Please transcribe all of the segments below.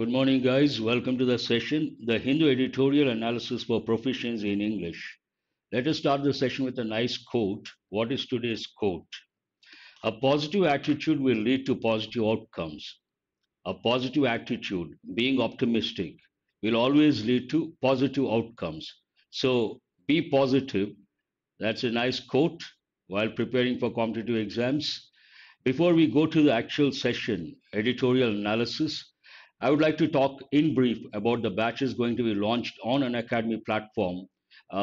Good morning, guys. Welcome to the session, The Hindu Editorial Analysis for Proficiency in English. Let us start the session with a nice quote. What is today's quote? A positive attitude will lead to positive outcomes. A positive attitude, being optimistic, will always lead to positive outcomes. So be positive. That's a nice quote while preparing for competitive exams. Before we go to the actual session, editorial analysis, I would like to talk in brief about the batches going to be launched on an Academy platform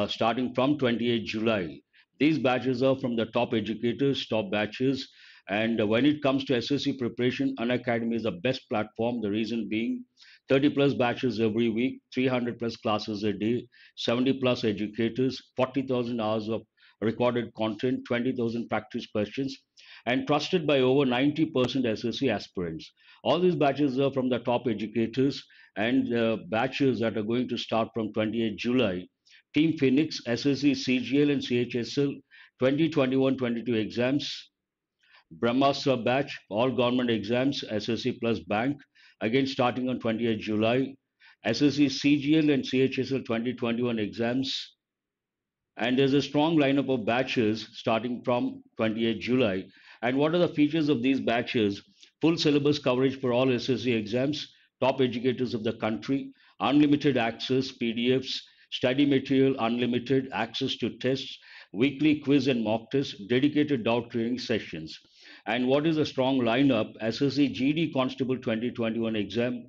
starting from 28 July. These batches are from the top educators, top batches, and when it comes to SSC preparation, Unacademy is the best platform. The reason being 30 plus batches every week, 300 plus classes a day, 70 plus educators, 40,000 hours of recorded content, 20,000 practice questions, and trusted by over 90% SSC aspirants. All these batches are from the top educators, and batches that are going to start from 28 July. Team Phoenix, SSC, CGL, and CHSL 2021-22 exams. Brahma sub batch, all government exams, SSC plus Bank, again starting on 28 July. SSC, CGL, and CHSL 2021 exams. And there's a strong lineup of batches starting from 28 July. And what are the features of these batches? Full syllabus coverage for all SSC exams, top educators of the country, unlimited access, PDFs, study material, unlimited access to tests, weekly quiz and mock tests, dedicated doubt clearing sessions. And what is a strong lineup? SSC GD Constable 2021 exam,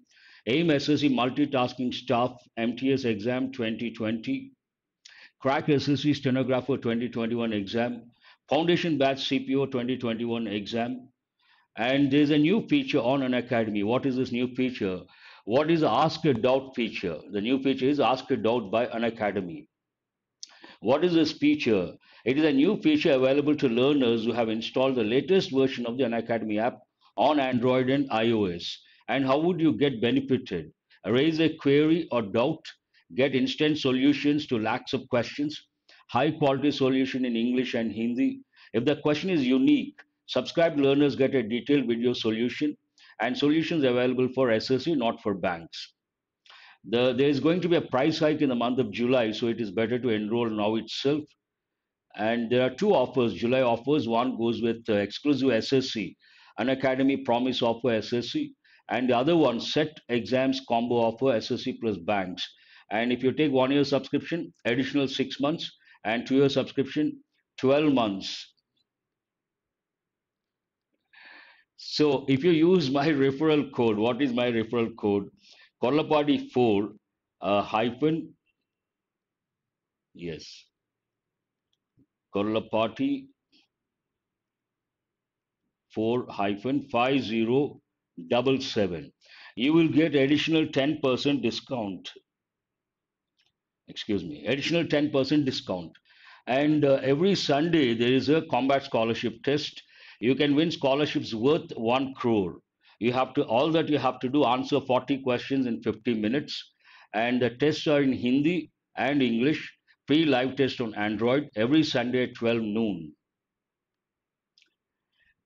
AIM SSC Multitasking Staff MTS exam 2020, Crack SSC Stenographer 2021 exam, Foundation Batch CPO 2021 exam, and there's a new feature on Unacademy. What is this new feature? What is the Ask a Doubt feature? The new feature is Ask a Doubt by Unacademy. What is this feature? It is a new feature available to learners who have installed the latest version of the Unacademy app on Android and iOS. And how would you get benefited? Raise a query or doubt. Get instant solutions to lakhs of questions, high quality solution in English and Hindi. If the question is unique, subscribed learners get a detailed video solution, and solutions available for SSC, not for banks. There is going to be a price hike in the month of July, so it is better to enroll now itself. And there are two offers, July offers. One goes with exclusive SSC, Unacademy Promise offer SSC, and the other one, set exams combo offer SSC plus Banks. And if you take 1 year subscription, additional 6 months, and 2 year subscription, 12 months. So if you use my referral code, what is my referral code? Kollaparty4 hyphen, yes, Kollaparty4 hyphen 5077. You will get additional 10% discount. Excuse me, additional 10% discount. And every Sunday, there is a combat scholarship test. You can win scholarships worth 1 crore. You have to, all that you have to do, answer 40 questions in 50 minutes. And the tests are in Hindi and English. Free live test on Android every Sunday at 12 noon.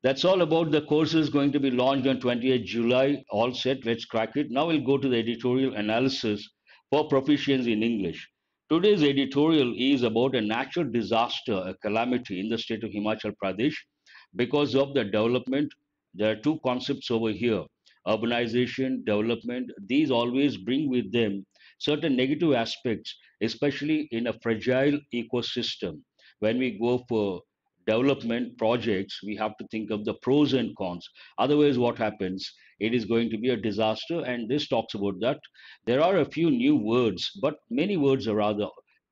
That's all about the courses going to be launched on 28 July. All set, let's crack it. Now we'll go to the editorial analysis for proficiency in English. Today's editorial is about a natural disaster, a calamity in the state of Himachal Pradesh because of the development. There are two concepts over here, urbanization, development. These always bring with them certain negative aspects, especially in a fragile ecosystem. When we go for development projects, we have to think of the pros and cons. Otherwise, what happens? It is going to be a disaster, and this talks about that. There are a few new words, but many words are rather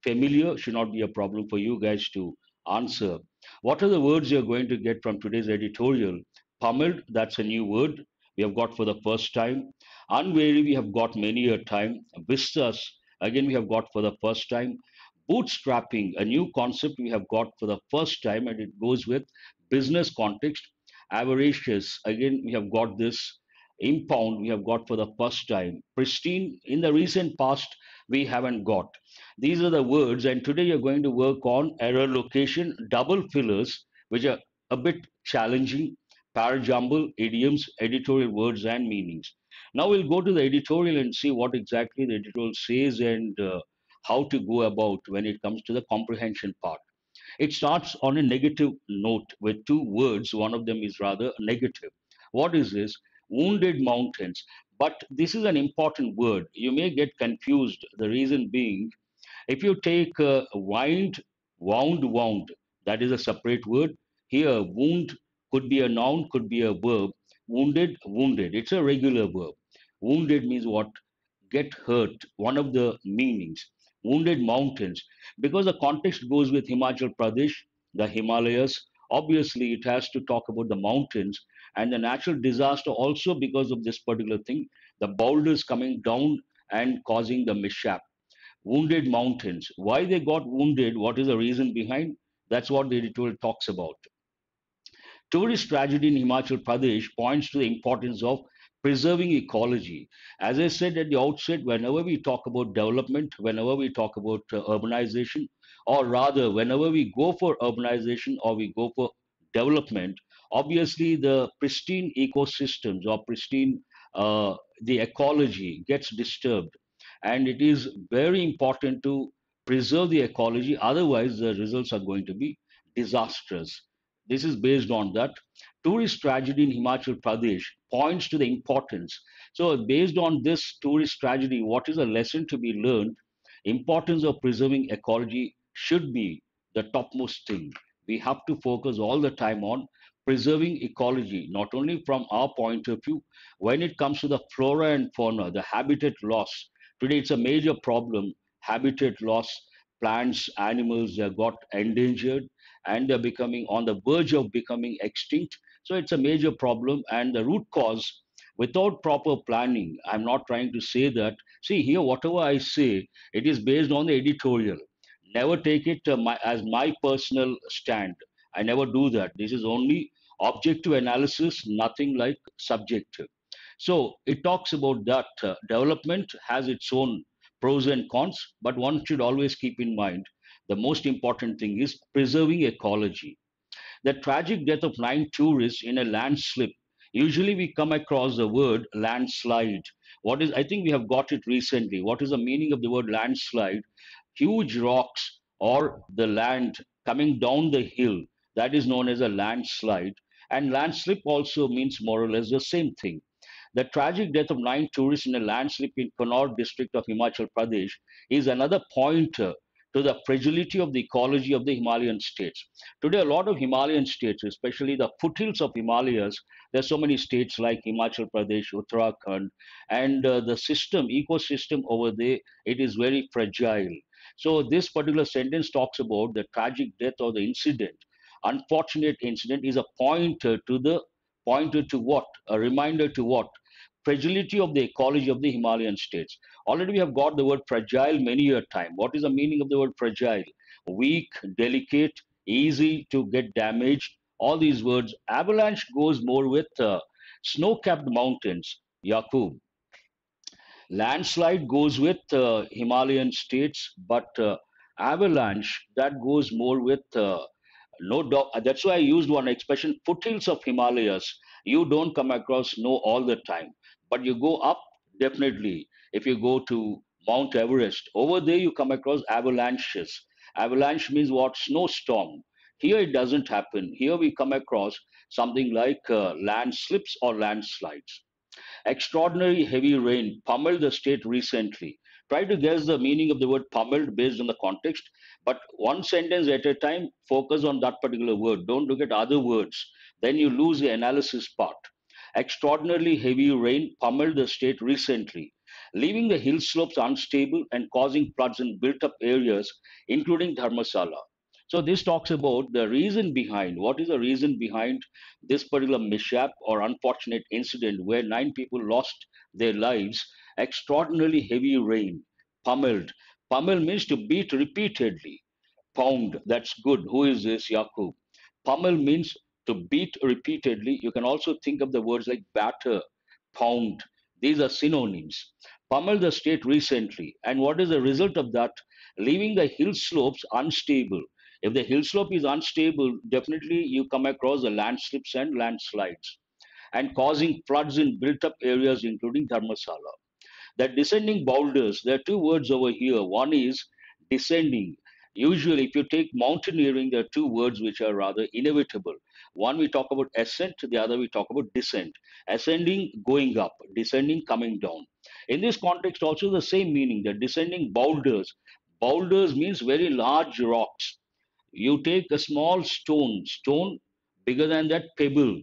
familiar, should not be a problem for you guys to answer. What are the words you're going to get from today's editorial? Pummeled, that's a new word we have got for the first time. Unwary, we have got many a time. Vistas, again, we have got for the first time. Bootstrapping, a new concept we have got for the first time, and it goes with business context. Avaricious, again, we have got this. Impound, we have got for the first time. Pristine, in the recent past, we haven't got. These are the words, and today you're going to work on error location, double fillers, which are a bit challenging, parajumble, idioms, editorial words and meanings. Now we'll go to the editorial and see what exactly the editorial says and how to go about when it comes to the comprehension part. It starts on a negative note with two words. One of them is rather negative. What is this? Wounded mountains. But this is an important word. You may get confused. The reason being, if you take wound, that is a separate word. Here, wound could be a noun, could be a verb. Wounded, it's a regular verb. Wounded means what? Get hurt, one of the meanings. Wounded mountains, because the context goes with Himachal Pradesh, the Himalayas. Obviously, it has to talk about the mountains and the natural disaster also because of this particular thing, the boulders coming down and causing the mishap. Wounded mountains. Why they got wounded? What is the reason behind? That's what the editorial talks about. Tourist tragedy in Himachal Pradesh points to the importance of preserving ecology. As I said at the outset, whenever we talk about development, whenever we talk about urbanization, or rather, whenever we go for urbanization or we go for development, obviously the pristine ecosystems or pristine the ecology gets disturbed, and it is very important to preserve the ecology. Otherwise, the results are going to be disastrous. This is based on that. Tourist tragedy in Himachal Pradesh points to the importance. So based on this tourist tragedy, what is a lesson to be learned? Importance of preserving ecology should be the topmost thing. We have to focus all the time on preserving ecology, not only from our point of view, when it comes to the flora and fauna, the habitat loss. Today, it's a major problem, habitat loss. Plants, animals, they got endangered and they're becoming on the verge of becoming extinct. So it's a major problem, and the root cause without proper planning. I'm not trying to say that. See here, whatever I say, it is based on the editorial. Never take it as my personal stand. I never do that. This is only objective analysis, nothing like subjective. So it talks about that development has its own pros and cons, but one should always keep in mind the most important thing is preserving ecology. The tragic death of 9 tourists in a landslip. Usually we come across the word landslide. What is, I think we have got it recently. What is the meaning of the word landslide? Huge rocks or the land coming down the hill. That is known as a landslide. And landslip also means more or less the same thing. The tragic death of 9 tourists in a landslip in Kinnaur district of Himachal Pradesh is another pointer to the fragility of the ecology of the Himalayan states. Today, a lot of Himalayan states, especially the foothills of Himalayas, there are so many states like Himachal Pradesh, Uttarakhand, and the ecosystem over there, it is very fragile. So this particular sentence talks about the tragic death or the incident. Unfortunate incident is a pointer to the what? A reminder to what? Fragility of the ecology of the Himalayan states. Already we have got the word fragile many a time. What is the meaning of the word fragile? Weak, delicate, easy to get damaged. All these words. Avalanche goes more with snow-capped mountains. Yakub. Landslide goes with Himalayan states, but avalanche, that goes more with... No doubt. That's why I used one expression, foothills of Himalayas. You don't come across snow all the time, but you go up definitely. If you go to Mount Everest, over there you come across avalanches. Avalanche means what? Snowstorm. Here it doesn't happen. Here we come across something like landslips or landslides. Extraordinary heavy rain pummeled the state recently. Try to guess the meaning of the word pummeled based on the context, but one sentence at a time, focus on that particular word. Don't look at other words. Then you lose the analysis part. Extraordinarily heavy rain pummeled the state recently, leaving the hill slopes unstable and causing floods in built-up areas, including Dharamshala. So this talks about the reason behind. What is the reason behind this particular mishap or unfortunate incident where 9 people lost their lives? Extraordinarily heavy rain, pummeled. Pummel means to beat repeatedly. Pound, that's good. Who is this? Yakub. Pummel means to beat repeatedly. You can also think of the words like batter, pound. These are synonyms. Pummel the state recently. And what is the result of that? Leaving the hill slopes unstable. If the hill slope is unstable, definitely you come across the landslips and landslides. and causing floods in built-up areas, including Dharamshala. The descending boulders, there are two words over here. One is descending. Usually, if you take mountaineering, there are two words which are rather inevitable. One, we talk about ascent. The other, we talk about descent. Ascending, going up. Descending, coming down. In this context, also the same meaning. The descending boulders. Boulders means very large rocks. You take a small stone. Stone bigger than that, pebble.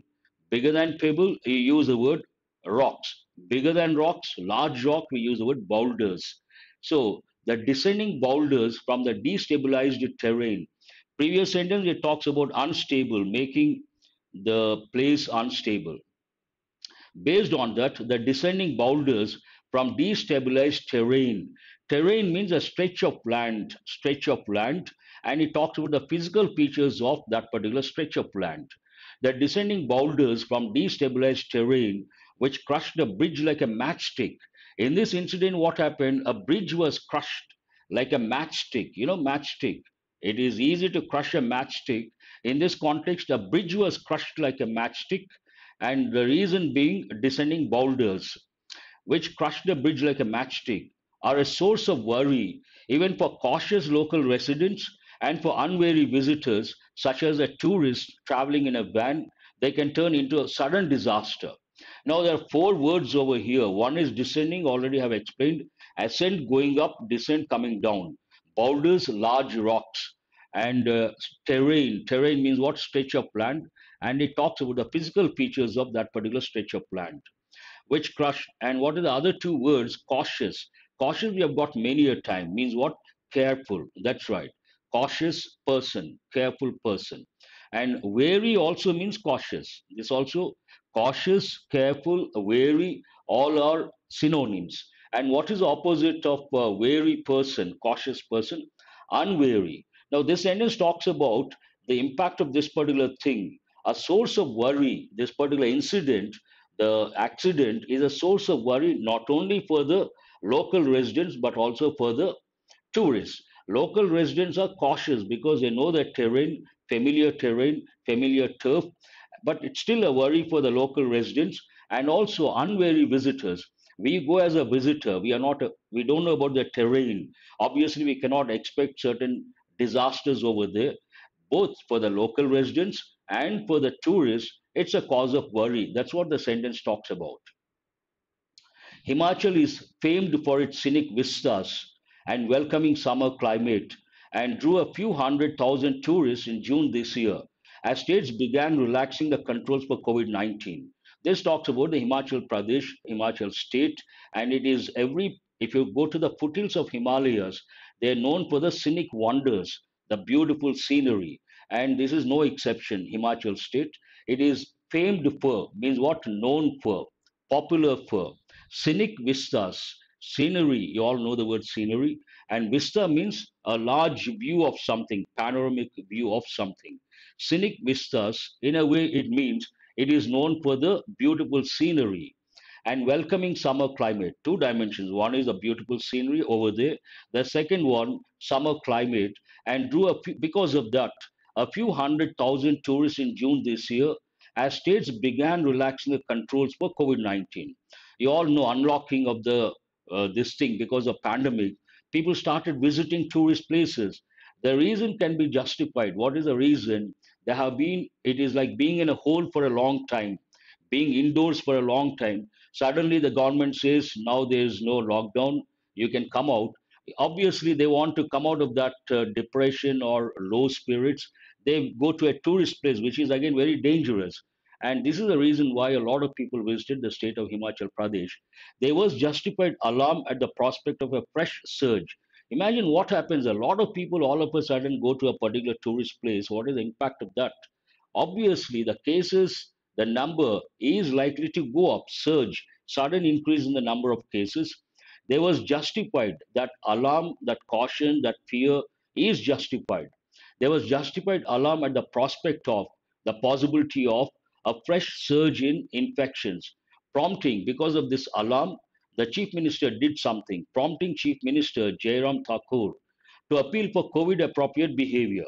Bigger than pebble, you use the word rocks. Bigger than rocks, large rock, we use the word boulders. So, the descending boulders from the destabilized terrain. Previous sentence, it talks about unstable, making the place unstable. Based on that, the descending boulders from destabilized terrain. Terrain means a stretch of land, and it talks about the physical features of that particular stretch of land. The descending boulders from destabilized terrain, which crushed the bridge like a matchstick. In this incident, what happened? A bridge was crushed like a matchstick. You know, matchstick. It is easy to crush a matchstick. In this context, a bridge was crushed like a matchstick, and the reason being descending boulders, which crushed the bridge like a matchstick, are a source of worry even for cautious local residents and for unwary visitors, such as a tourist traveling in a van. They can turn into a sudden disaster. Now, there are four words over here. One is descending, already have explained. Ascent, going up. Descent, coming down. Boulders, large rocks. And terrain. Terrain means what? Stretch of land. And it talks about the physical features of that particular stretch of land, which crushed. And what are the other two words? Cautious. Cautious, we have got many a time. Means what? Careful. That's right. Cautious person. Careful person. And wary also means cautious. This also... Cautious, careful, wary, all are synonyms. And what is the opposite of a wary person, cautious person? Unwary. Now, this sentence talks about the impact of this particular thing. A source of worry, this particular incident, the accident, is a source of worry not only for the local residents, but also for the tourists. Local residents are cautious because they know their terrain, familiar turf, but it's still a worry for the local residents and also unwary visitors. We go as a visitor. We don't know about the terrain. Obviously, we cannot expect certain disasters over there. Both for the local residents and for the tourists, it's a cause of worry. That's what the sentence talks about. Himachal is famed for its scenic vistas and welcoming summer climate, and drew a few 100,000 tourists in June this year, as states began relaxing the controls for COVID-19. This talks about the Himachal Pradesh, Himachal state, and it is if you go to the foothills of Himalayas, they are known for the scenic wonders, the beautiful scenery, and this is no exception, Himachal state. It is famed for, means what? Known for, popular for, scenic vistas, scenery, you all know the word scenery, and vista means a large view of something, panoramic view of something. Scenic vistas, in a way, it means it is known for the beautiful scenery and welcoming summer climate. Two dimensions. One is the beautiful scenery over there. The second one, summer climate, and drew because of that, a few 100,000 tourists in June this year, as states began relaxing the controls for COVID-19. You all know unlocking of the this thing because of pandemic. People started visiting tourist places. The reason can be justified. What is the reason? It is like being in a hole for a long time, being indoors for a long time. Suddenly the government says, now there is no lockdown, you can come out. Obviously, they want to come out of that depression or low spirits. They go to a tourist place, which is again very dangerous. And this is the reason why a lot of people visited the state of Himachal Pradesh. There was justified alarm at the prospect of a fresh surge. Imagine what happens. A lot of people all of a sudden go to a particular tourist place. What is the impact of that? Obviously, the cases, the number is likely to go up, surge, sudden increase in the number of cases. There was justified, that alarm, that caution, that fear is justified. There was justified alarm at the prospect of the possibility of a fresh surge in infections, prompting, because of this alarm, the Chief Minister did something, prompting Chief Minister Jayaram Thakur to appeal for COVID-appropriate behavior.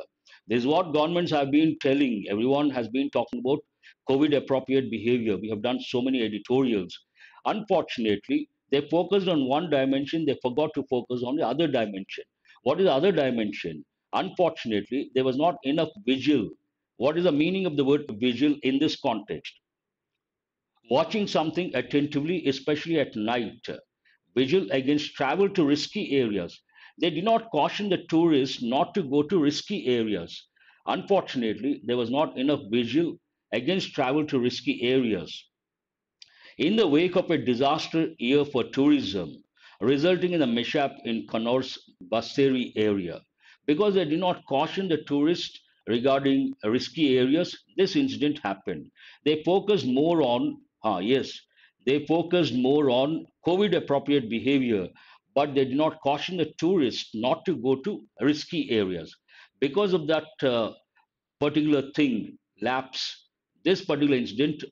This is what governments have been telling. Everyone has been talking about COVID appropriate behavior. We have done so many editorials. Unfortunately, they focused on one dimension, they forgot to focus on the other dimension. What is the other dimension? Unfortunately, there was not enough vigil. What is the meaning of the word vigil in this context? Watching something attentively, especially at night. Vigil against travel to risky areas. They did not caution the tourists not to go to risky areas. Unfortunately, there was not enough vigil against travel to risky areas. In the wake of a disaster year for tourism, resulting in a mishap in Kinnaur's Basseri area. Because they did not caution the tourists regarding risky areas, this incident happened. They focused more on, COVID-appropriate behavior, but they did not caution the tourists not to go to risky areas. Because of that particular thing, lapse, this particular incident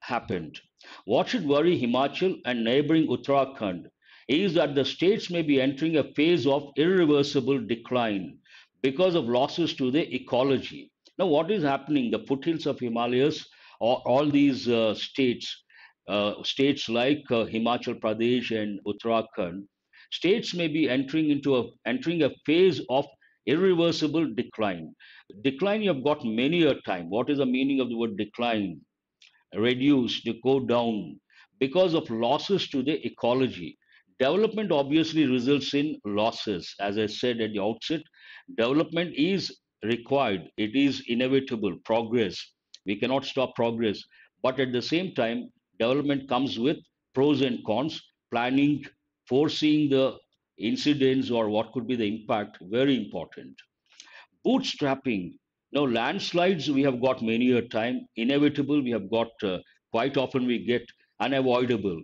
happened. What should worry Himachal and neighboring Uttarakhand is that the states may be entering a phase of irreversible decline because of losses to the ecology. Now, what is happening? The foothills of Himalayas, or all these states like Himachal Pradesh and Uttarakhand, states may be entering a phase of irreversible decline. Decline you have got many a time. What is the meaning of the word decline? Reduce, to go down, because of losses to the ecology. Development obviously results in losses. As I said at the outset, development is required. It is inevitable. Progress. We cannot stop progress. But at the same time, development comes with pros and cons. Planning, foreseeing the incidents or what could be the impact, very important. Bootstrapping. Now, landslides, we have got many a time. Inevitable, we have got quite often we get unavoidable.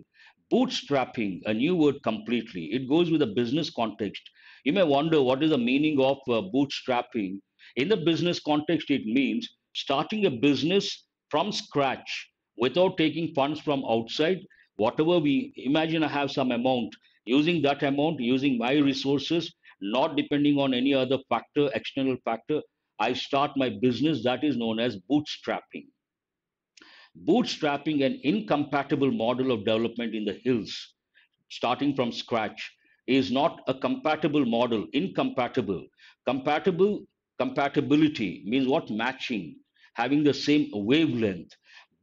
Bootstrapping, a new word completely. It goes with a business context. You may wonder what is the meaning of bootstrapping. In the business context, it means starting a business from scratch without taking funds from outside. Whatever we imagine, I have some amount. Using that amount, using my resources, not depending on any other factor, external factor, I start my business. That is known as bootstrapping. Bootstrapping, an incompatible model of development in the hills, starting from scratch, is not a compatible model. Incompatible. Compatibility means what? Matching, having the same wavelength.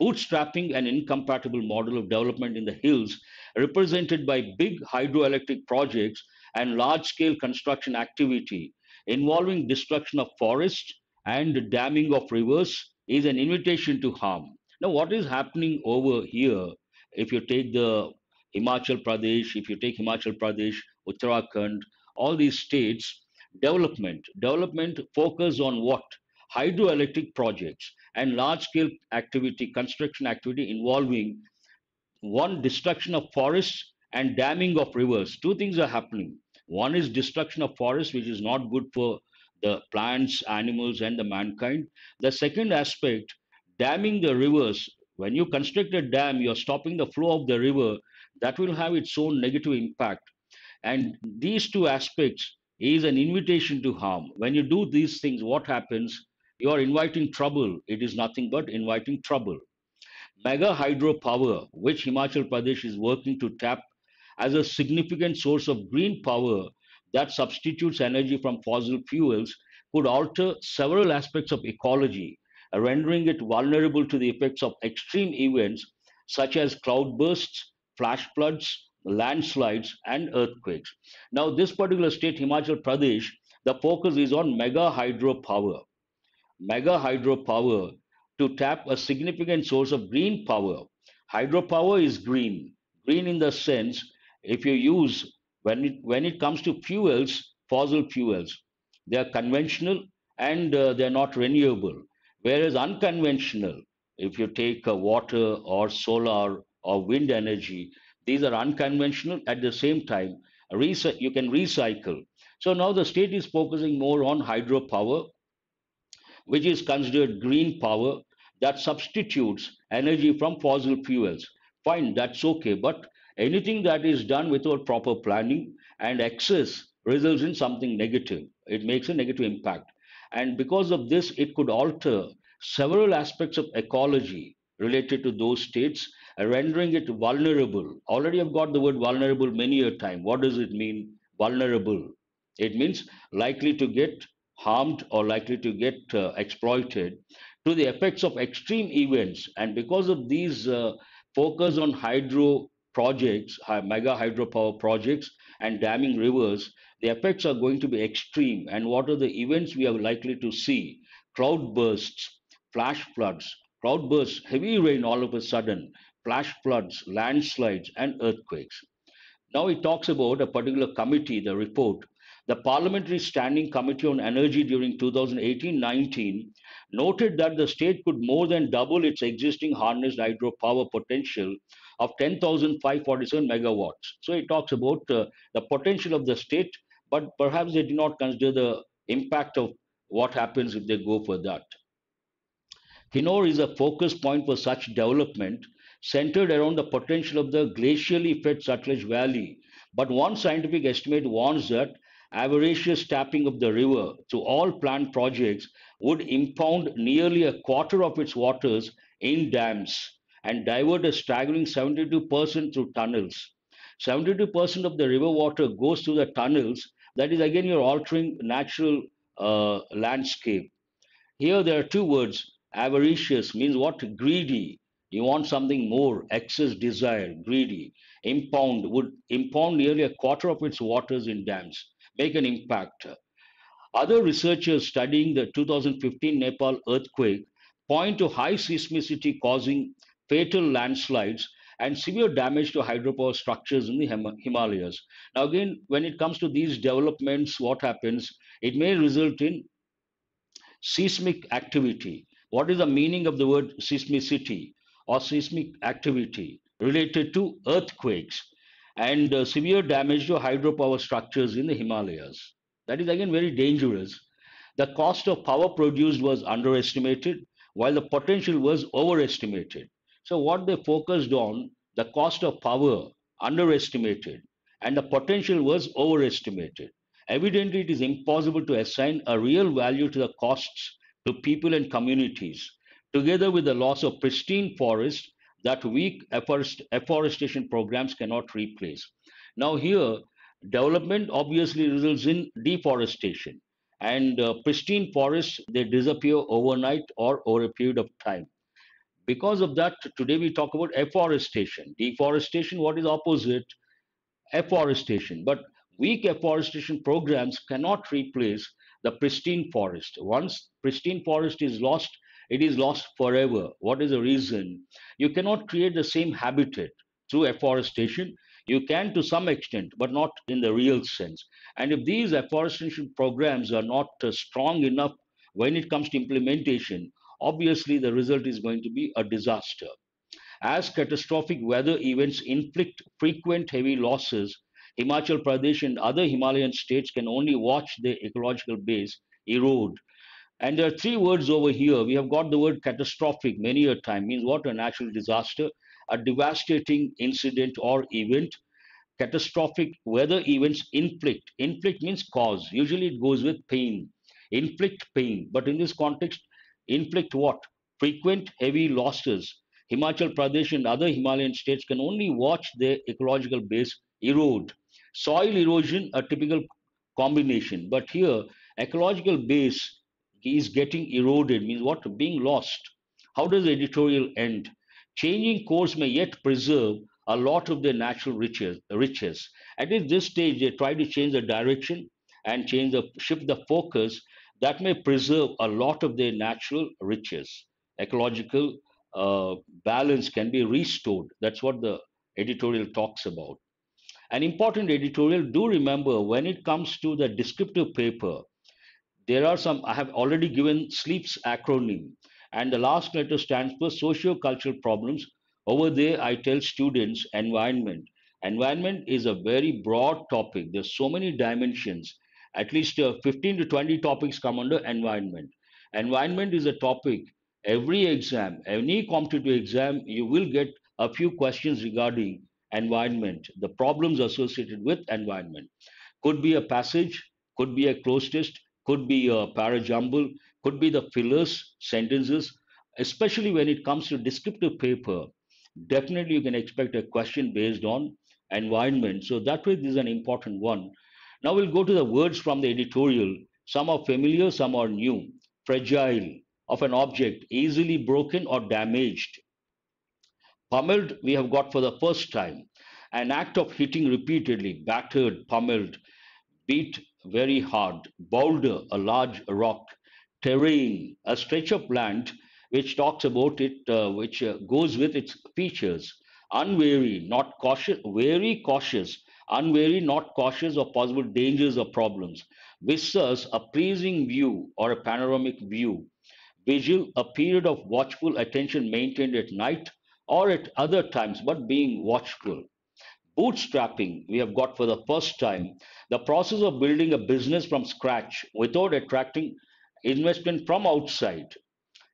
Bootstrapping, an incompatible model of development in the hills, represented by big hydroelectric projects and large-scale construction activity involving destruction of forests and damming of rivers, is an invitation to harm. Now, what is happening over here, if you take Himachal Pradesh, Uttarakhand, all these states, development focus on what? Hydroelectric projects and large-scale activity, construction activity involving one, destruction of forests and damming of rivers. Two things are happening. One is destruction of forests, which is not good for the plants, animals, and the mankind. The second aspect, damming the rivers. When you construct a dam, you are stopping the flow of the river. That will have its own negative impact. And these two aspects is an invitation to harm. When you do these things, what happens? You are inviting trouble. It is nothing but inviting trouble. Mega hydropower, which Himachal Pradesh is working to tap as a significant source of green power that substitutes energy from fossil fuels, could alter several aspects of ecology, rendering it vulnerable to the effects of extreme events such as cloudbursts, flash floods, landslides, and earthquakes. Now, this particular state, Himachal Pradesh, the focus is on mega hydropower. Mega hydropower to tap a significant source of green power. Hydropower is green. Green in the sense, if you use, when it comes to fuels, fossil fuels, they are conventional and they are not renewable. Whereas unconventional, if you take water or solar or wind energy, these are unconventional. At the same time, you can recycle. So now the state is focusing more on hydropower, which is considered green power that substitutes energy from fossil fuels. Fine, that's okay. But anything that is done without proper planning and excess results in something negative. It makes a negative impact. And because of this, it could alter several aspects of ecology related to those states, rendering it vulnerable. Already I've got the word vulnerable many a time. What does it mean, vulnerable? It means likely to get harmed or likely to get exploited to the effects of extreme events. And because of these focus on hydro projects, mega hydropower projects and damming rivers, the effects are going to be extreme. And what are the events we are likely to see? Cloud bursts, flash floods, cloud bursts, heavy rain all of a sudden, flash floods, landslides and earthquakes. Now it talks about a particular committee, the report. The Parliamentary Standing Committee on Energy during 2018-19 noted that the state could more than double its existing harnessed hydropower potential of 10,547 megawatts. So it talks about the potential of the state, but perhaps they did not consider the impact of what happens if they go for that. Kinnaur is a focus point for such development, centered around the potential of the glacially fed Sutlej Valley. But one scientific estimate warns that avaricious tapping of the river to all planned projects would impound nearly a quarter of its waters in dams and divert a staggering 72% through tunnels. 72% of the river water goes through the tunnels. That is, again, you're altering natural landscape. Here there are two words. Avaricious means what? Greedy. You want something more, excess desire, greedy. Impound would impound nearly a quarter of its waters in dams. Make an impact. Other researchers studying the 2015 Nepal earthquake point to high seismicity causing fatal landslides and severe damage to hydropower structures in the Himalayas. Now again, when it comes to these developments, what happens? It may result in seismic activity. What is the meaning of the word seismicity or seismic activity? Related to earthquakes and severe damage to hydropower structures in the Himalayas. That is again very dangerous. The cost of power produced was underestimated while the potential was overestimated. So what they focused on, the cost of power underestimated and the potential was overestimated. Evidently, it is impossible to assign a real value to the costs to people and communities, together with the loss of pristine forests that weak afforestation programs cannot replace. Now here, development obviously results in deforestation and pristine forests, they disappear overnight or over a period of time. Because of that, today we talk about afforestation. Deforestation, what is opposite? Afforestation. But weak afforestation programs cannot replace the pristine forest. Once pristine forest is lost, it is lost forever. What is the reason? You cannot create the same habitat through afforestation. You can to some extent, but not in the real sense. And if these afforestation programs are not strong enough when it comes to implementation, obviously the result is going to be a disaster. As catastrophic weather events inflict frequent heavy losses, Himachal Pradesh and other Himalayan states can only watch their ecological base erode. And there are three words over here. We have got the word catastrophic many a time. Means what? A natural disaster, a devastating incident or event. Catastrophic weather events inflict. Inflict means cause. Usually it goes with pain. Inflict pain. But in this context, inflict what? Frequent heavy losses. Himachal Pradesh and other Himalayan states can only watch their ecological base erode. Soil erosion, a typical combination. But here, ecological base is getting eroded, means what? Being lost. How does the editorial end? Changing course may yet preserve a lot of their natural riches. At this stage, they try to change the direction and shift the focus that may preserve a lot of their natural riches. Ecological balance can be restored. That's what the editorial talks about. An important editorial, do remember when it comes to the descriptive paper, there are some, I have already given SLEEP's acronym, and the last letter stands for socio-cultural problems. Over there, I tell students environment. Environment is a very broad topic. There's so many dimensions. At least 15 to 20 topics come under environment. Environment is a topic. Every exam, any competitive exam, you will get a few questions regarding environment, the problems associated with environment. Could be a passage, could be a closed test, could be a para-jumble, could be the fillers, sentences, especially when it comes to descriptive paper. Definitely you can expect a question based on environment. So that way this is an important one. Now we'll go to the words from the editorial. Some are familiar, some are new. Fragile, of an object easily broken or damaged. Pummeled, we have got for the first time. An act of hitting repeatedly, battered, pummeled, beat very hard. Boulder, a large rock. Terrain, a stretch of land which talks about it, which goes with its features. Unwary, not cautious, wary, cautious. Unwary, not cautious of possible dangers or problems. Vistas, a pleasing view or a panoramic view. Vigil, a period of watchful attention maintained at night or at other times, but being watchful. Bootstrapping, we have got for the first time. The process of building a business from scratch without attracting investment from outside.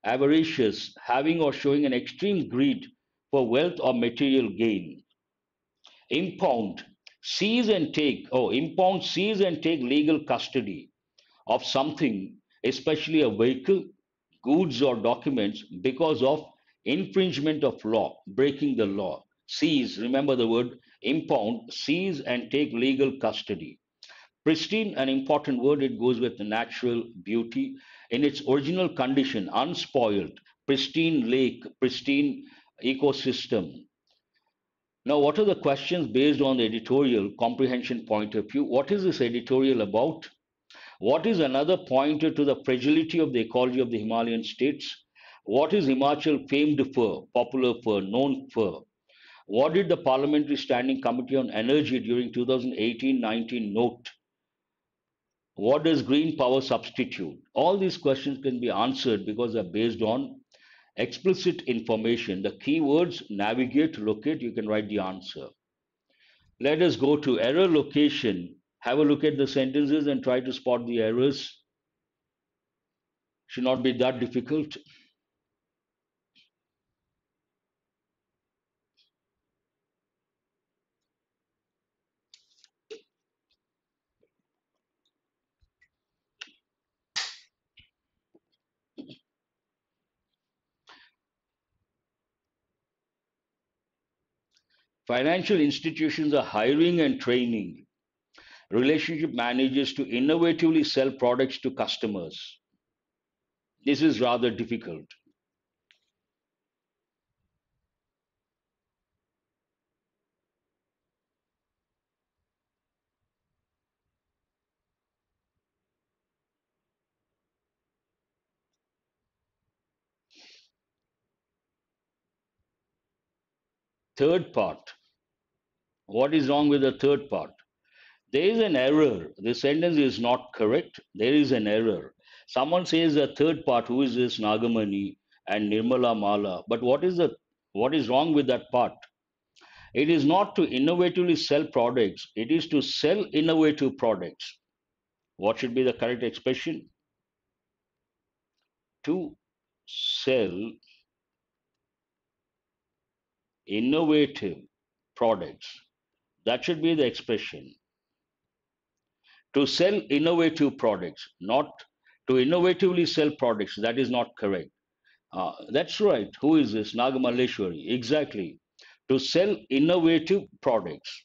Avaricious, having or showing an extreme greed for wealth or material gain. Impound, seize and take. Oh, impound, seize and take legal custody of something, especially a vehicle, goods or documents, because of infringement of law, breaking the law. Seize, remember the word impound, seize and take legal custody. Pristine, an important word, it goes with natural beauty in its original condition, unspoiled, pristine lake, pristine ecosystem. Now, what are the questions based on the editorial comprehension point of view? What is this editorial about? What is another pointer to the fragility of the ecology of the Himalayan states? What is Himachal famed for, popular for, known for? What did the Parliamentary Standing Committee on Energy during 2018-19 note? What does green power substitute? All these questions can be answered because they're based on explicit information. The keywords navigate, locate, you can write the answer. Let us go to error location. Have a look at the sentences and try to spot the errors. Should not be that difficult. Financial institutions are hiring and training. Relationship managers to innovatively sell products to customers. This is rather difficult. Third part. What is wrong with the third part? There is an error. The sentence is not correct. There is an error. Someone says the third part, who is this Nagamani and Nirmala Mala? But what is wrong with that part? It is not to innovatively sell products. It is to sell innovative products. What should be the correct expression? To sell innovative products. That should be the expression. To sell innovative products, not to innovatively sell products. That is not correct. That's right. Who is this? Nagamaleshwari. Exactly. To sell innovative products.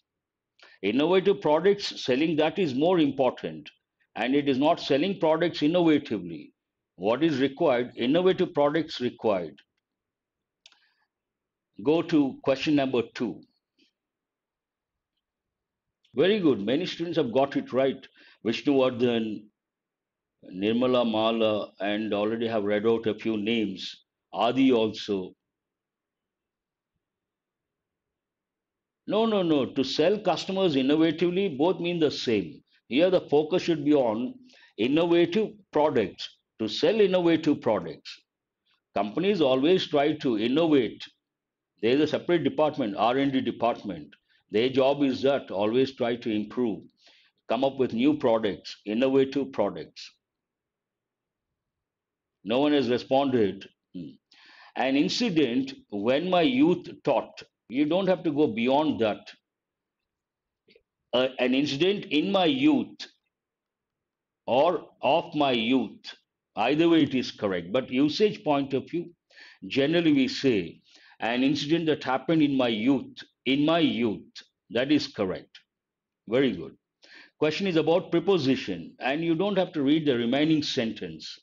Innovative products, selling that is more important. And it is not selling products innovatively. What is required? Innovative products required. Go to question number 2. Very good. Many students have got it right. Vishnuvardhan, Nirmala Mala, and already have read out a few names. Adi also. No. To sell customers innovatively, both mean the same. Here the focus should be on innovative products. To sell innovative products. Companies always try to innovate. There is a separate department, R&D department. Their job is that always try to improve, come up with new products, innovative products. No one has responded. An incident when my youth taught. You don't have to go beyond that. An incident in my youth or of my youth. Either way, it is correct. But usage point of view, generally we say an incident that happened in my youth. In my youth, that is correct. Very good. Question is about preposition, and you don't have to read the remaining sentence.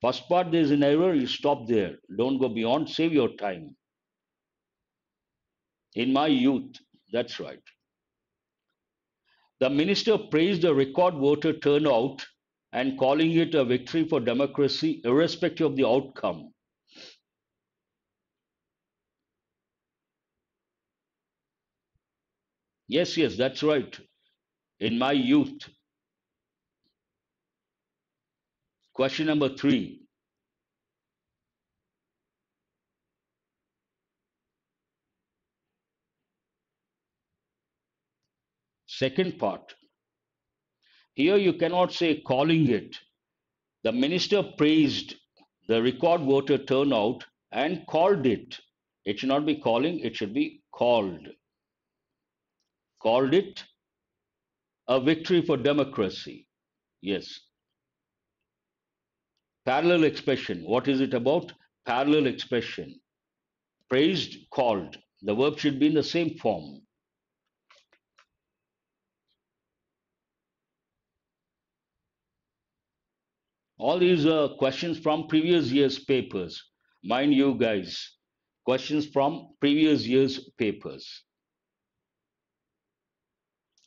First part, there is an error. You stop there. Don't go beyond. Save your time. In my youth, that's right. The minister praised the record voter turnout and calling it a victory for democracy, irrespective of the outcome. Yes, that's right. In my youth. Question number 3. Second part. Here you cannot say calling it. The minister praised the record voter turnout and called it. It should not be calling, it should be called. Called it a victory for democracy. Yes. Parallel expression. What is it about? Parallel expression. Praised, called. The verb should be in the same form. All these are questions from previous year's papers. Mind you guys, questions from previous year's papers.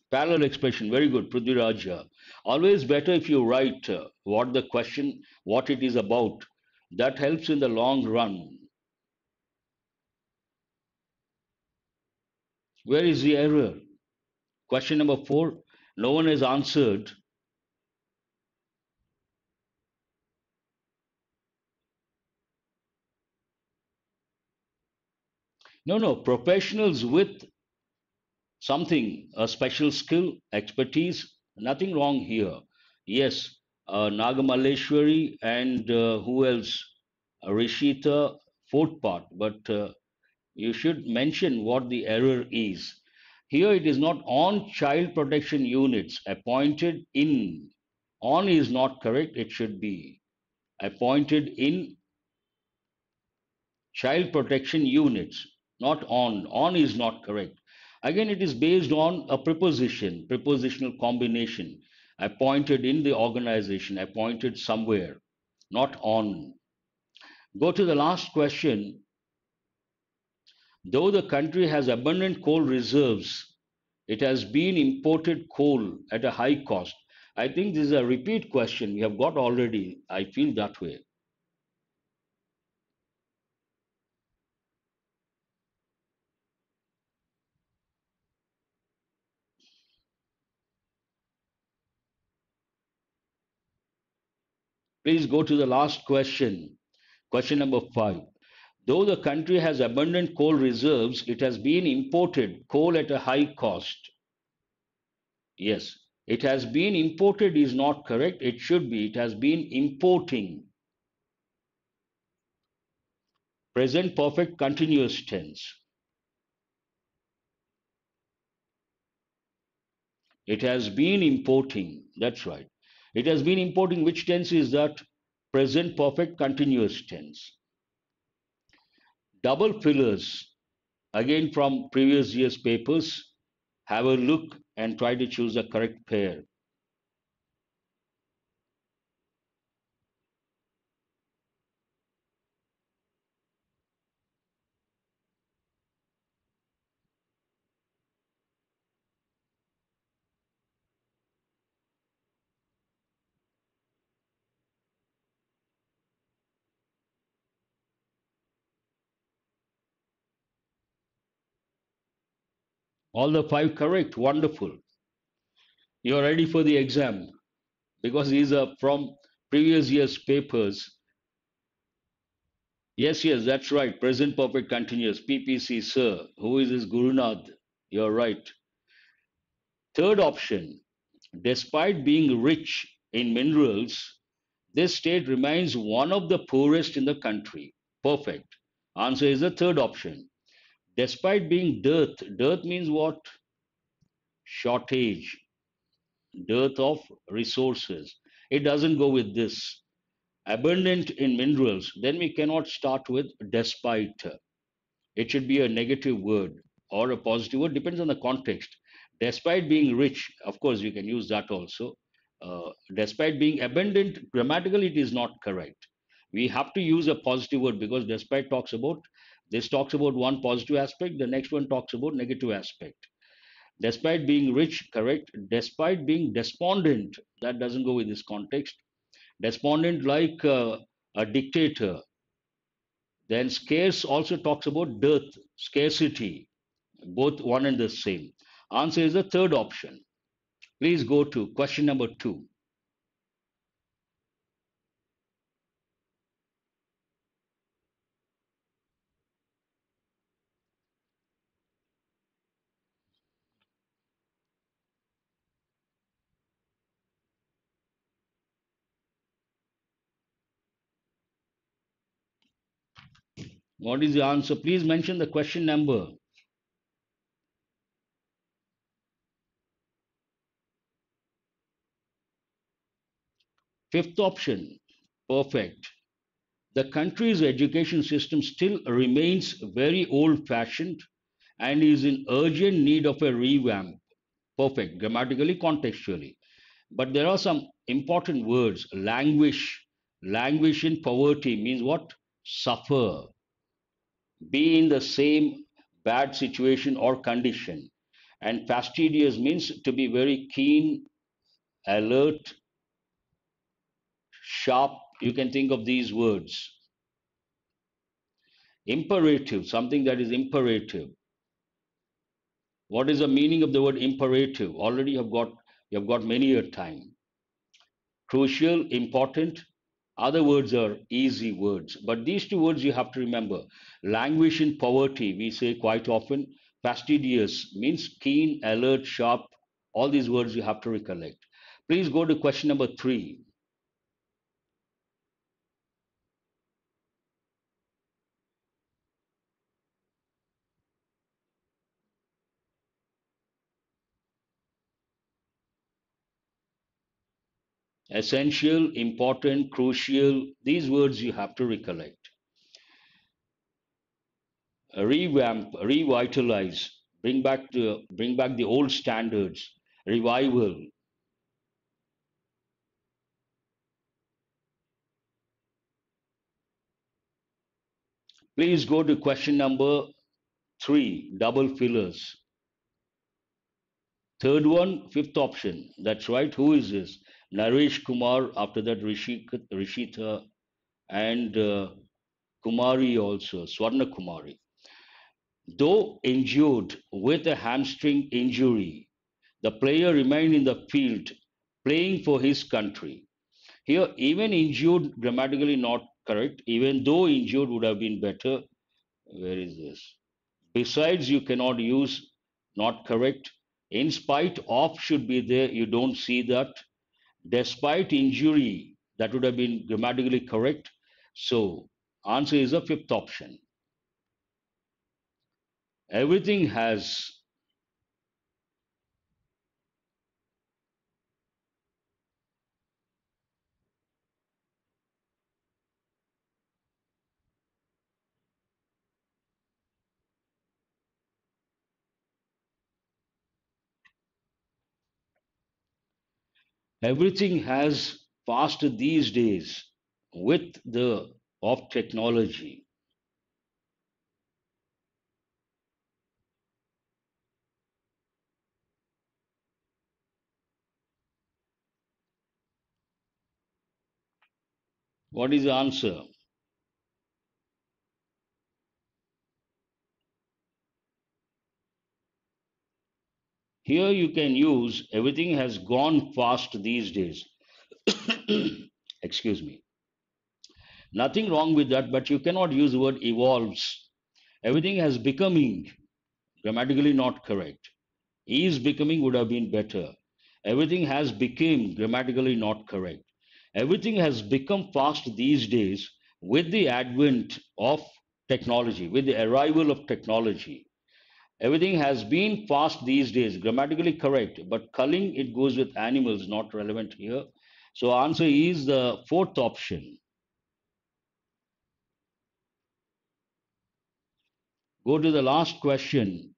Parallel expression, very good, Prudiraja. Always better if you write what the question, what it is about. That helps in the long run. Where is the error? Question number 4, no one has answered. No, professionals with something, a special skill, expertise, nothing wrong here. Yes, Nagamaleshwari and who else? Rishita, fourth part, but you should mention what the error is. Here it is not on child protection units, appointed in. On is not correct, it should be appointed in child protection units. Not on. On is not correct. Again, it is based on a preposition, prepositional combination. Appointed in the organization, appointed somewhere, not on. Go to the last question. Though the country has abundant coal reserves, it has been imported coal at a high cost. I think this is a repeat question we have got already. I feel that way. Please go to the last question. Question number 5. Though the country has abundant coal reserves, it has been imported coal at a high cost. Yes, it has been imported is not correct. It should be. It has been importing. Present perfect continuous tense. It has been importing. That's right. It has been importing. Which tense is that? Present perfect continuous tense. Double fillers, again from previous year's papers. Have a look and try to choose the correct pair. All the 5 correct. Wonderful. You are ready for the exam because these are from previous year's papers. Yes, that's right. Present perfect continuous. PPC, sir. Who is this Gurunad? You are right. Third option. Despite being rich in minerals, this state remains one of the poorest in the country. Perfect. Answer is the third option. Despite being dearth, dearth means what? Shortage, dearth of resources. It doesn't go with this. abundant in minerals, then we cannot start with despite. It should be a negative word or a positive word, depends on the context. Despite being rich, of course we can use that also. Despite being abundant, grammatically it is not correct. We have to use a positive word, because despite talks about, this talks about one positive aspect, the next one talks about negative aspect. Despite being rich, correct. Despite being despondent, that doesn't go with this context. Despondent, like a dictator. Then scarce also talks about dearth, scarcity, both one and the same. Answer is the third option. Please go to question number 2. What is the answer? Please mention the question number. Fifth option. Perfect. The country's education system still remains very old-fashioned and is in urgent need of a revamp. Perfect. Grammatically, contextually. But there are some important words. Languish. Languish in poverty means what? Suffer. Be in the same bad situation or condition. And fastidious means to be very keen, alert, sharp. You can think of these words. Imperative, something that is imperative. What is the meaning of the word imperative? Already you have got many a time. Crucial, important. Other words are easy words, but these two words you have to remember. Languish in poverty, we say quite often. Fastidious means keen, alert, sharp. All these words you have to recollect. Please go to question number 3. Essential, important, crucial, these words you have to recollect. Revamp, revitalize, bring back the old standards, revival. Please go to question number 3, double fillers. Third one, fifth option. That's right. Who is this? Naresh Kumar, after that Rishita and Kumari also, Swarna Kumari. Though injured with a hamstring injury, the player remained in the field playing for his country. Here, even injured, grammatically not correct. Even though injured would have been better. Where is this? Besides, you cannot use, not correct. In spite of should be there. You don't see that. Despite injury, that would have been grammatically correct. So answer is the fifth option. Everything has. Everything has passed these days with the of technology. What is the answer? Here you can use everything has gone fast these days. Excuse me. Nothing wrong with that, but you cannot use the word evolves. Everything has becoming, grammatically not correct. Is becoming would have been better. Everything has become, grammatically not correct. Everything has become fast these days with the advent of technology, with the arrival of technology. Everything has been fast these days, grammatically correct, but culling, it goes with animals, not relevant here. So answer is the fourth option. Go to the last question.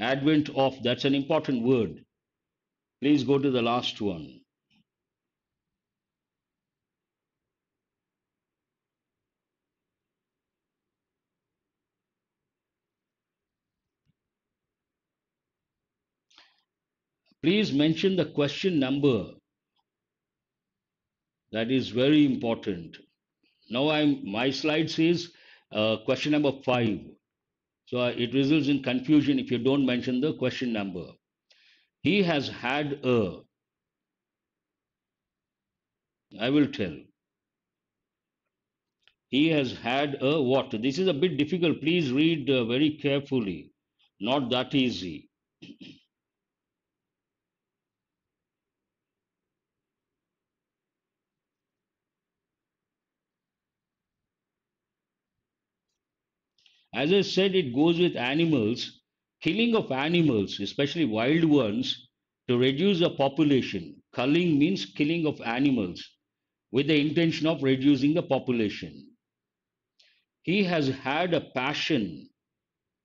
Advent of, that's an important word. Please go to the last one. Please mention the question number. That is very important. Now my slide says question number 5. So it results in confusion if you don't mention the question number. He has had a. I will tell. He has had a what? This is a bit difficult. Please read very carefully. Not that easy. As I said, it goes with animals. Killing of animals, especially wild ones, to reduce the population. Culling means killing of animals with the intention of reducing the population. He has had a passion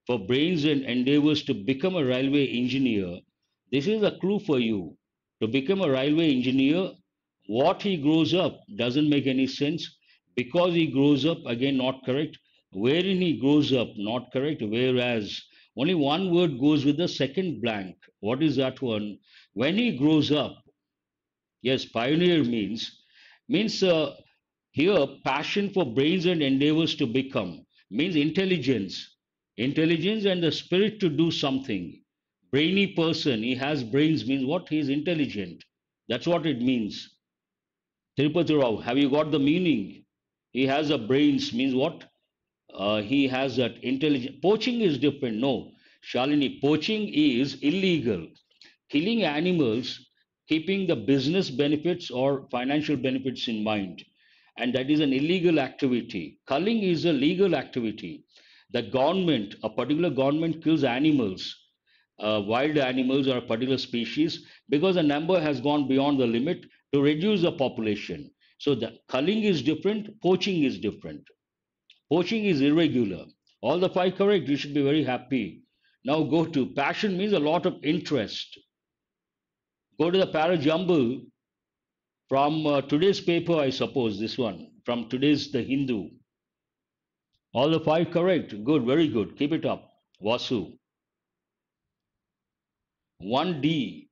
for brains and endeavors to become a railway engineer. This is a clue for you. To become a railway engineer, what he grows up doesn't make any sense, because he grows up, again, not correct. Wherein he grows up, not correct. Whereas, only one word goes with the second blank. What is that one? When he grows up. Yes, pioneer means here passion for brains and endeavors to become means intelligence and the spirit to do something. Brainy person, he has brains means what? He is intelligent. That's what it means. Tirupati Rao, have you got the meaning? He has a brains means what? He has that intelligence. Poaching is different. No, Shalini, poaching is illegal. Killing animals, keeping the business benefits or financial benefits in mind, and that is an illegal activity. Culling is a legal activity. The government, a particular government, kills animals, wild animals or a particular species, because the number has gone beyond the limit to reduce the population. So the culling is different. Poaching is different. Poaching is irregular. All the 5 correct. You should be very happy. Now go to passion means a lot of interest. Go to the para-jumble from today's paper, I suppose, this one. From today's The Hindu. All the 5 correct. Good, very good. Keep it up. Vasu. 1D.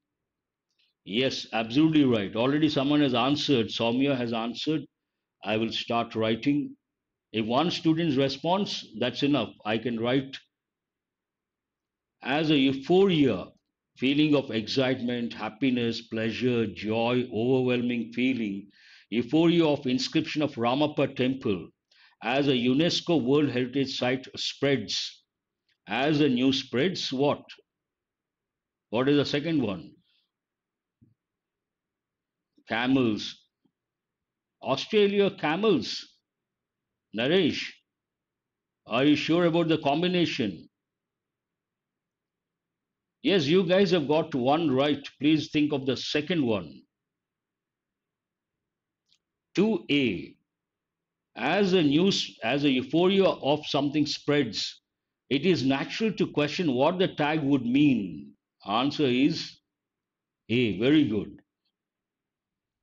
Yes, absolutely right. Already someone has answered. Soumya has answered. I will start writing. If one student's response, that's enough. I can write as a euphoria, feeling of excitement, happiness, pleasure, joy, overwhelming feeling, euphoria of inscription of Ramappa temple as a UNESCO World Heritage Site spreads. As the news spreads, what? What is the second one? Camels. Australia camels. Naresh, are you sure about the combination? Yes, you guys have got one right. Please think of the second one. 2A. As a euphoria of something spreads, it is natural to question what the tag would mean. Answer is A. Very good.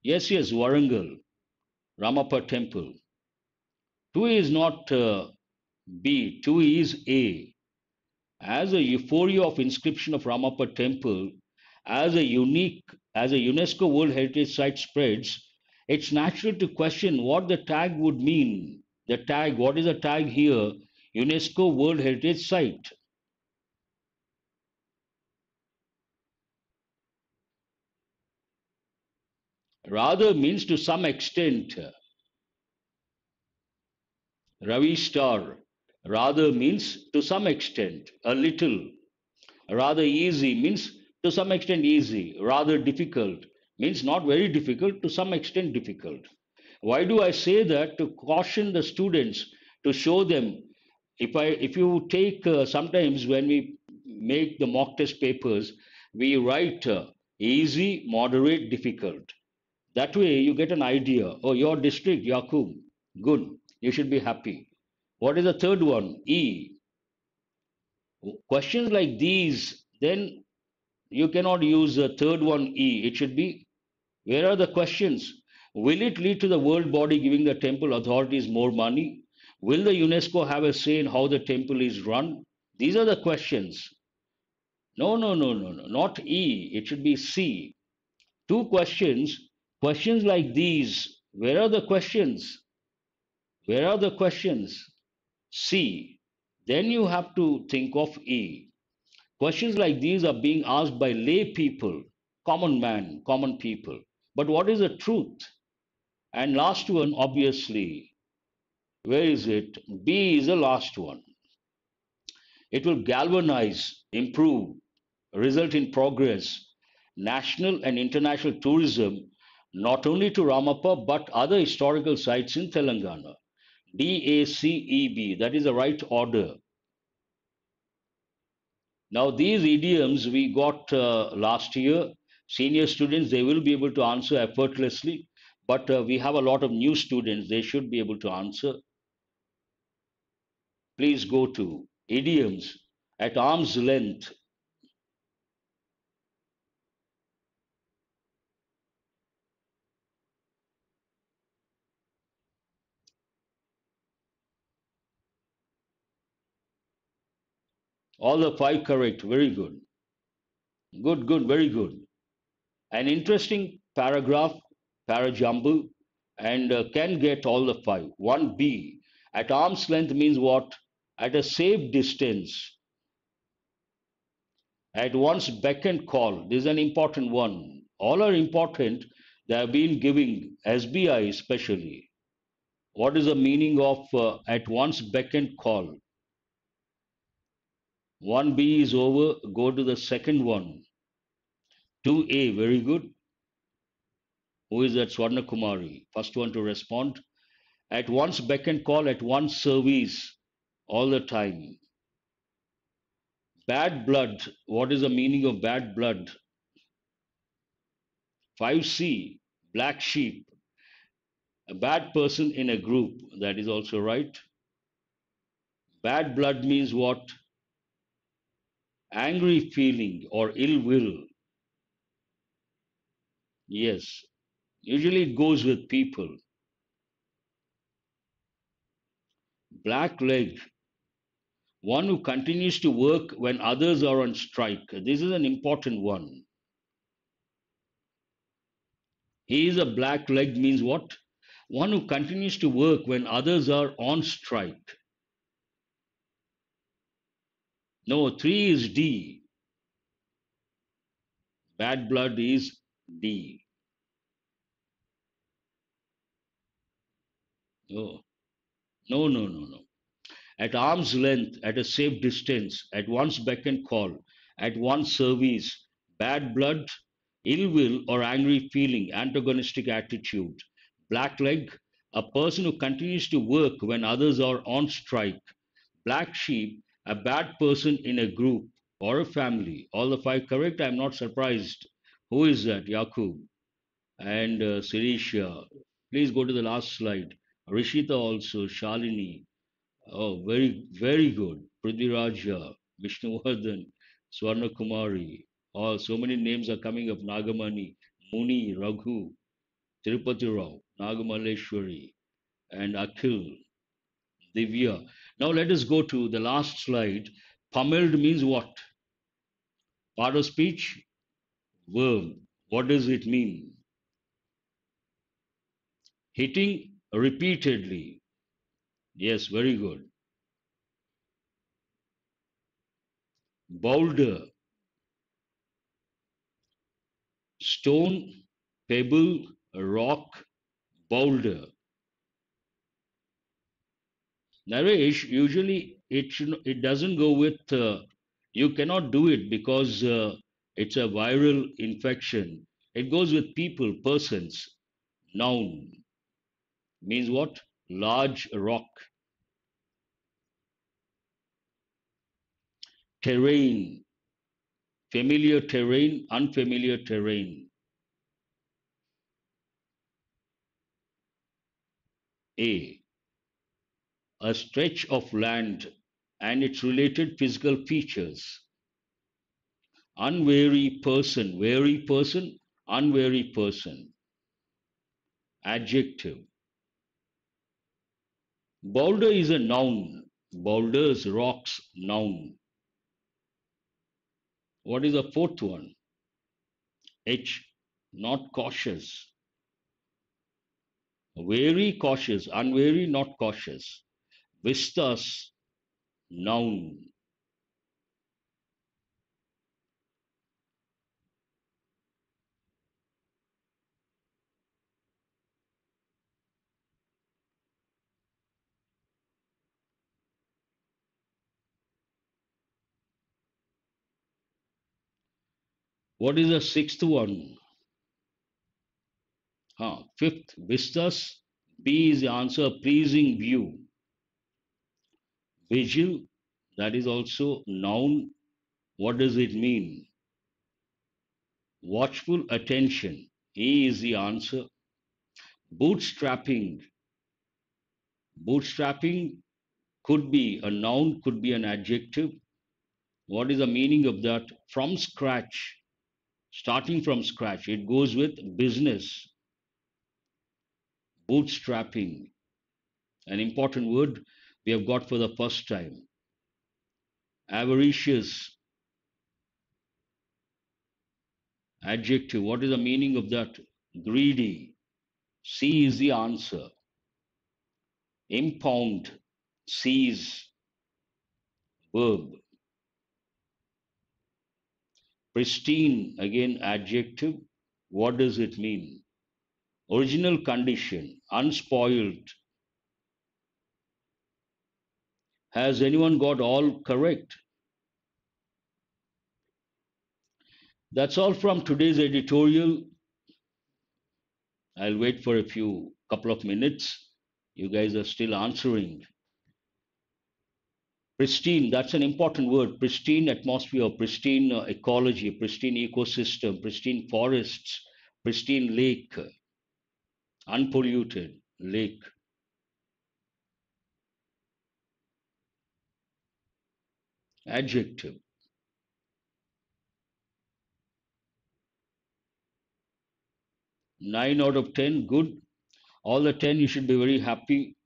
Yes, Warangal, Ramappa temple. 2A is not B, 2A is A. As a euphoria of inscription of Ramappa temple, as a UNESCO World Heritage Site spreads, it's natural to question what the tag would mean. The tag, what is the tag here? UNESCO World Heritage Site. Rather means to some extent. Ravi Star, rather means to some extent, a little. Rather easy means to some extent easy. Rather difficult means not very difficult, to some extent difficult. Why do I say that? To caution the students, to show them. If you take sometimes when we make the mock test papers, we write easy, moderate, difficult. That way you get an idea. Oh, your district, Yakum, good. You should be happy. What is the third one? E. Questions like these, then you cannot use the third one, E. It should be, where are the questions? Will it lead to the world body giving the temple authorities more money? Will the UNESCO have a say in how the temple is run? These are the questions. No, not E. It should be C. Two questions. Questions like these. Where are the questions? Where are the questions? C. Then you have to think of E. Questions like these are being asked by lay people, common man, common people. But what is the truth? And last one, obviously, where is it? B is the last one. It will galvanize, improve, result in progress, national and international tourism, not only to Ramappa, but other historical sites in Telangana. DACEB, that is the right order. Now, these idioms we got last year. Senior students, they will be able to answer effortlessly, but we have a lot of new students. They should be able to answer. Please go to idioms at arm's length. All the five correct. Very good. Good, very good. An interesting paragraph, parajumble, and can get all the five. 1B, at arm's length means what? At a safe distance. At one's beck and call. This is an important one. All are important. They have been giving, SBI especially. What is the meaning of at one's beck and call? 1B is over. Go to the second one. 2A, very good. Who is that? Swarna Kumari, first one to respond. At one's beck and call, at one's service, all the time. Bad blood, what is the meaning of bad blood? 5C, black sheep, a bad person in a group, that is also right. Bad blood means what? Angry feeling or ill will. Yes, usually it goes with people. Black leg, one who continues to work when others are on strike. This is an important one. He is a black leg means what? One who continues to work when others are on strike. No, 3 is D. Bad blood is D. No. At arm's length, at a safe distance, at one's beck and call, at one's service, bad blood, ill will or angry feeling, antagonistic attitude. Blackleg, a person who continues to work when others are on strike. Black sheep, a bad person in a group or a family. All the five correct. I'm not surprised. Who is that? Yakub and Sirisha. Please go to the last slide. Rishita also, Shalini. Oh, very, very good. Prithviraja, Vishnuvardhan, Swarna Kumari. Oh, so many names are coming up. Nagamani, Muni, Raghu, Tirupati Rao, Nagamaleshwari, and Akhil, Divya. Now let us go to the last slide. Pummeled means what? Part of speech? Verb. What does it mean? Hitting repeatedly. Yes, very good. Boulder, stone, pebble, rock, boulder. Naresh, usually it doesn't go with, you cannot do it because it's a viral infection. It goes with people, persons. Noun means what? Large rock. Terrain. Familiar terrain, unfamiliar terrain. A. a stretch of land and its related physical features. Unwary person, wary person, unwary person. Adjective. Boulder is a noun. Boulders, rocks, noun. What is the fourth one? H, not cautious. Wary, cautious, unwary, not cautious. Vistas, noun. What is the sixth one? Fifth, vistas. B is the answer, pleasing view. Vigil, that is also noun. What does it mean? Watchful attention. E is the answer. Bootstrapping. Bootstrapping could be a noun, could be an adjective. What is the meaning of that? From scratch. Starting from scratch, it goes with business. Bootstrapping, an important word we have got for the first time. Avaricious, adjective. What is the meaning of that? Greedy. C is the answer. Impound, seize, verb. Pristine, again adjective. What does it mean? Original condition, unspoiled. Has anyone got all correct? That's all from today's editorial. I'll wait for a couple of minutes. You guys are still answering. Pristine, that's an important word. Pristine atmosphere, pristine ecology, pristine ecosystem, pristine forests, pristine lake. Unpolluted lake. Adjective. Nine out of 10, good. All the 10, you should be very happy.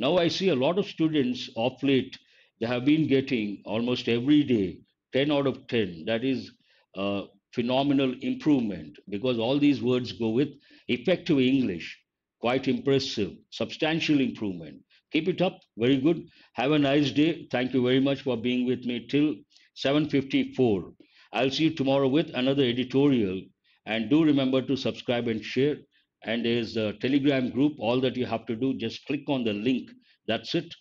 Now I see a lot of students off late, they have been getting almost every day 10 out of 10. That is a phenomenal improvement because all these words go with effective English. Quite impressive, substantial improvement. Keep it up, very good. Have a nice day. Thank you very much for being with me till 7:54. I'll see you tomorrow with another editorial. And do remember to subscribe and share. And there's a Telegram group, all that you have to do, just click on the link. That's it.